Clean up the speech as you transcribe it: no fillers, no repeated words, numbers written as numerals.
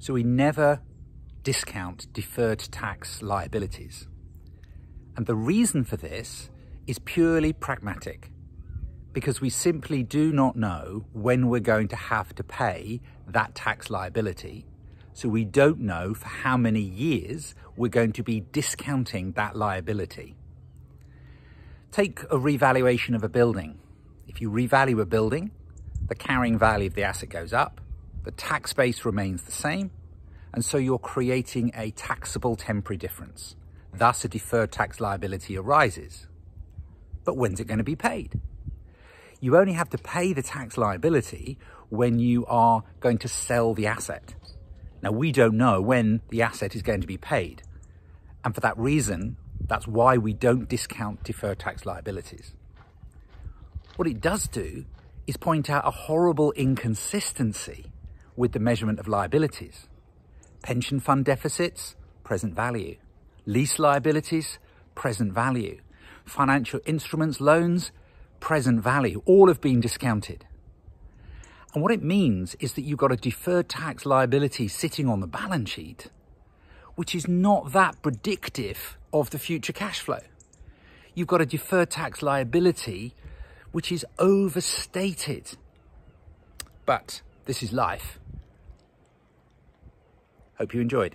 So we never discount deferred tax liabilities. And the reason for this is purely pragmatic, because we simply do not know when we're going to have to pay that tax liability. So we don't know for how many years we're going to be discounting that liability. Take a revaluation of a building. If you revalue a building, the carrying value of the asset goes up, the tax base remains the same, and so you're creating a taxable temporary difference. Thus, a deferred tax liability arises. But when's it going to be paid? You only have to pay the tax liability when you are going to sell the asset. Now, we don't know when the asset is going to be paid. And for that reason, that's why we don't discount deferred tax liabilities. What it does do is point out a horrible inconsistency with the measurement of liabilities. Pension fund deficits, present value. Lease liabilities, present value. Financial instruments, loans, present value, all have been discounted. And what it means is that you've got a deferred tax liability sitting on the balance sheet, which is not that predictive of the future cash flow. You've got a deferred tax liability which is overstated. But this is life. Hope you enjoyed.